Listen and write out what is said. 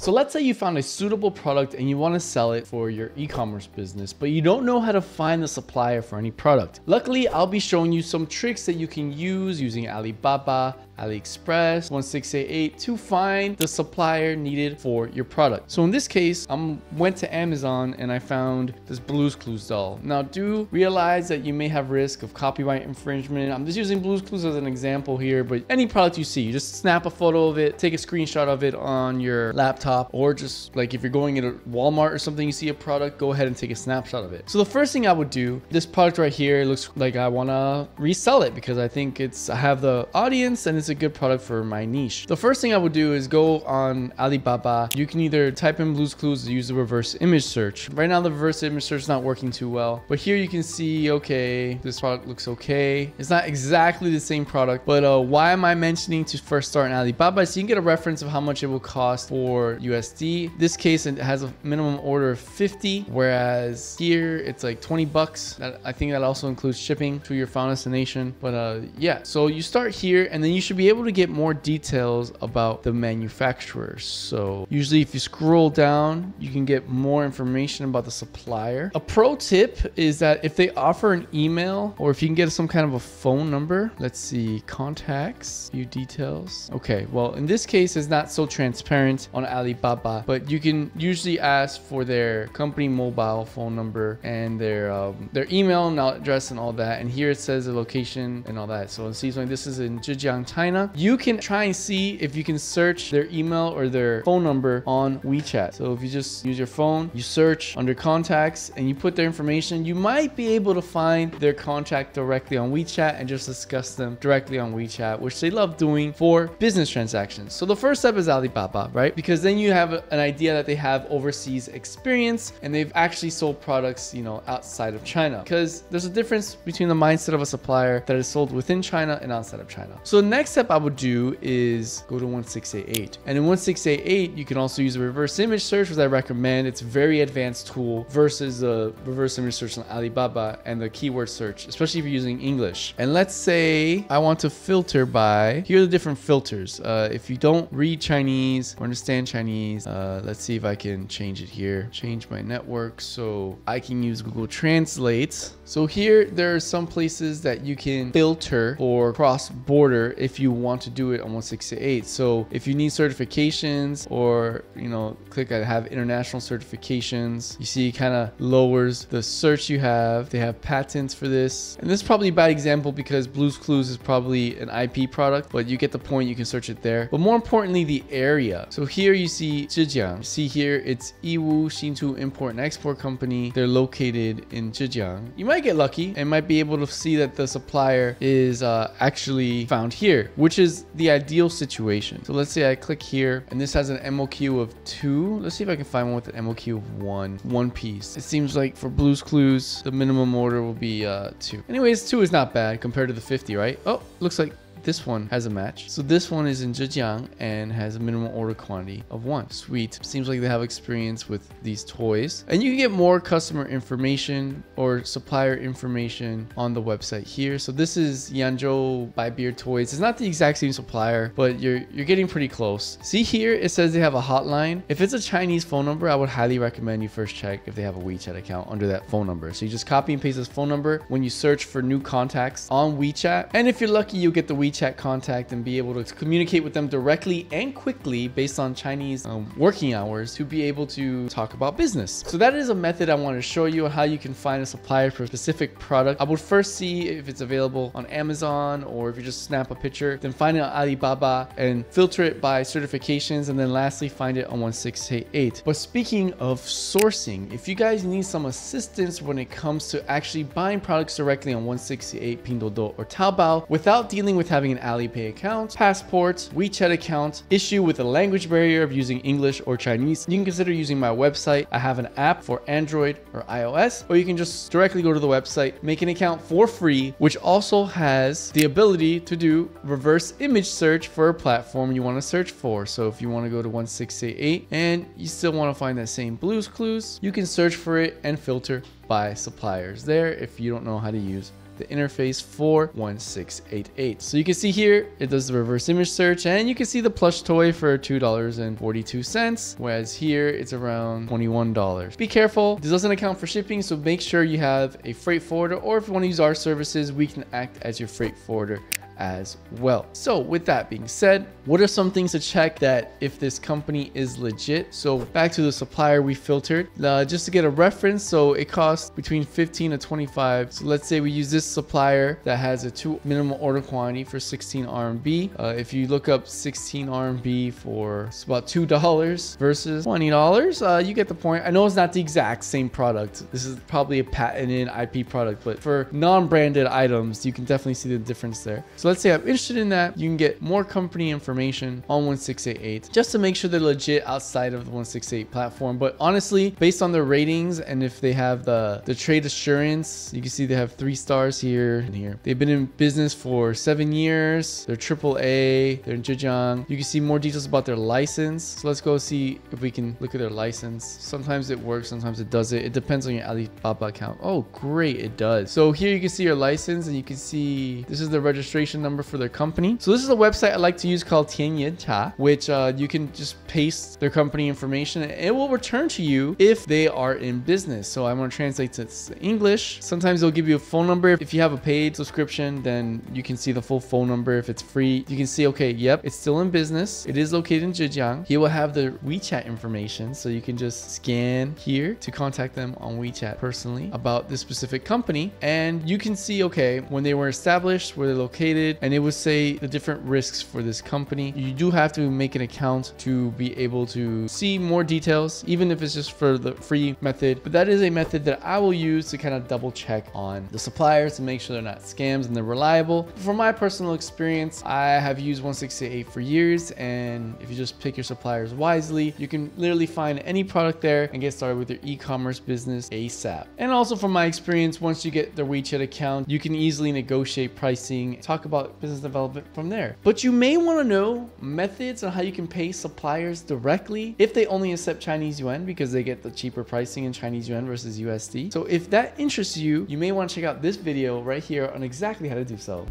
So let's say you found a suitable product and you want to sell it for your e-commerce business, but you don't know how to find the supplier for any product. Luckily, I'll be showing you some tricks that you can use using Alibaba, AliExpress, 1688 to find the supplier needed for your product. So in this case, I went to Amazon and I found this Blue's Clues doll. Now do realize that you may have risk of copyright infringement. I'm just using Blue's Clues as an example here, but any product you see, you just snap a photo of it, take a screenshot of it on your laptop, or just like if you're going into Walmart or something, you see a product, go ahead and take a snapshot of it. So the first thing I would do, this product right here looks like I want to resell it because I think I have the audience and it's a good product for my niche. The first thing I would do is go on Alibaba. You can either type in Blue's Clues or use the reverse image search. Right now the reverse image search is not working too well, but here you can see, okay, this product looks okay. It's not exactly the same product, but why am I mentioning to first start in Alibaba? So you can get a reference of how much it will cost for USD. This case, it has a minimum order of 50, whereas here it's like 20 bucks. I think that also includes shipping to your final destination. But yeah, so you start here and then you should be able to get more details about the manufacturer. So usually if you scroll down, you can get more information about the supplier. A pro tip is that if they offer an email or if you can get some kind of a phone number, let's see, contacts, few details. Okay, well, in this case, it's not so transparent on Alibaba, but you can usually ask for their company mobile phone number and their email and address and all that. And here it says the location and all that. So it seems like this is in Zhejiang, China. You can try and see if you can search their email or their phone number on WeChat. So if you just use your phone, you search under contacts and you put their information, you might be able to find their contact directly on WeChat and just discuss them directly on WeChat, which they love doing for business transactions. So the first step is Alibaba, right? Because then you have an idea that they have overseas experience and they've actually sold products, you know, outside of China, because there's a difference between the mindset of a supplier that is sold within China and outside of China. So the next step I would do is go to 1688, and in 1688 you can also use a reverse image search, which I recommend. It's a very advanced tool versus the reverse image search on Alibaba and the keyword search, especially if you're using English. And let's say I want to filter by, here are the different filters. If you don't read Chinese or understand Chinese, let's see if I can change it here, change my network so I can use Google Translate. So here there are some places that you can filter or cross-border if you want to do it on 1688. So if you need certifications, or you know, click I have international certifications, you see it kind of lowers the search you have. They have patents for this, and this is probably a bad example because Blue's Clues is probably an IP product, but you get the point, you can search it there. But more importantly, the area. So here you see Zhejiang. See here, it's Yiwu Xintu Import and Export Company. They're located in Zhejiang. You might get lucky and might be able to see that the supplier is actually found here, which is the ideal situation. So let's say I click here and this has an MOQ of 2. Let's see if I can find one with an MOQ of 1 piece. It seems like for Blue's Clues, the minimum order will be 2. Anyways, 2 is not bad compared to the 50, right? Oh, looks like this one has a match. So this one is in Zhejiang and has a minimum order quantity of 1. Sweet. Seems like they have experience with these toys. And you can get more customer information or supplier information on the website here. So this is Yanzhou Bi Beer Toys. It's not the exact same supplier, but you're getting pretty close. See here, it says they have a hotline. If it's a Chinese phone number, I would highly recommend you first check if they have a WeChat account under that phone number. So you just copy and paste this phone number when you search for new contacts on WeChat. And if you're lucky, you'll get the WeChat contact and be able to communicate with them directly and quickly based on Chinese working hours to be able to talk about business. So that is a method I want to show you, how you can find a supplier for a specific product. I would first see if it's available on Amazon, or if you just snap a picture, then find it on Alibaba and filter it by certifications, and then lastly find it on 1688. But speaking of sourcing, if you guys need some assistance when it comes to actually buying products directly on 1688, Pinduoduo, or Taobao without dealing with having an Alipay account, passport, WeChat account, issue with a language barrier of using English or Chinese, you can consider using my website. I have an app for Android or iOS, or you can just directly go to the website, make an account for free, which also has the ability to do reverse image search for a platform you want to search for. So if you want to go to 1688 and you still want to find that same Blue's Clues, you can search for it and filter by suppliers there if you don't know how to use the interface for 1688. So you can see here, it does the reverse image search, and you can see the plush toy for $2.42, whereas here it's around $21. Be careful, this doesn't account for shipping, so make sure you have a freight forwarder, or if you want to use our services, we can act as your freight forwarder as well. So with that being said, what are some things to check that if this company is legit? So back to the supplier we filtered, just to get a reference. So it costs between 15 to 25. So let's say we use this supplier that has a two minimum order quantity for 16 RMB. If you look up 16 RMB for it's about $2 versus $20, you get the point. I know it's not the exact same product. This is probably a patented IP product, but for non-branded items, you can definitely see the difference there. So let's say I'm interested in that. You can get more company information on 1688 just to make sure they're legit outside of the 1688 platform. But honestly, based on their ratings and if they have the trade assurance, you can see they have 3 stars here and here. They've been in business for 7 years. They're AAA. They're in Zhejiang. You can see more details about their license. So let's go see if we can look at their license. Sometimes it works, sometimes it doesn't. It depends on your Alibaba account. Oh, great. It does. So here you can see your license, and you can see this is the registration number for their company. So this is a website I like to use called Tianyancha, which you can just paste their company information and it will return to you if they are in business. So I'm going to translate to English. Sometimes they'll give you a phone number. If you have a paid subscription, then you can see the full phone number. If it's free, you can see, okay, yep, it's still in business. It is located in Zhejiang. He will have the WeChat information. So you can just scan here to contact them on WeChat personally about this specific company. And you can see, okay, when they were established, where they're located, and it would say the different risks for this company. You do have to make an account to be able to see more details, even if it's just for the free method. But that is a method that I will use to kind of double check on the suppliers to make sure they're not scams and they're reliable. From my personal experience, I have used 1688 for years, and if you just pick your suppliers wisely, you can literally find any product there and get started with your e-commerce business ASAP. And also from my experience, once you get their WeChat account, you can easily negotiate pricing, talk about business development from there. But you may want to know methods on how you can pay suppliers directly if they only accept Chinese yuan, because they get the cheaper pricing in Chinese yuan versus USD. So if that interests you, you may want to check out this video right here on exactly how to do so.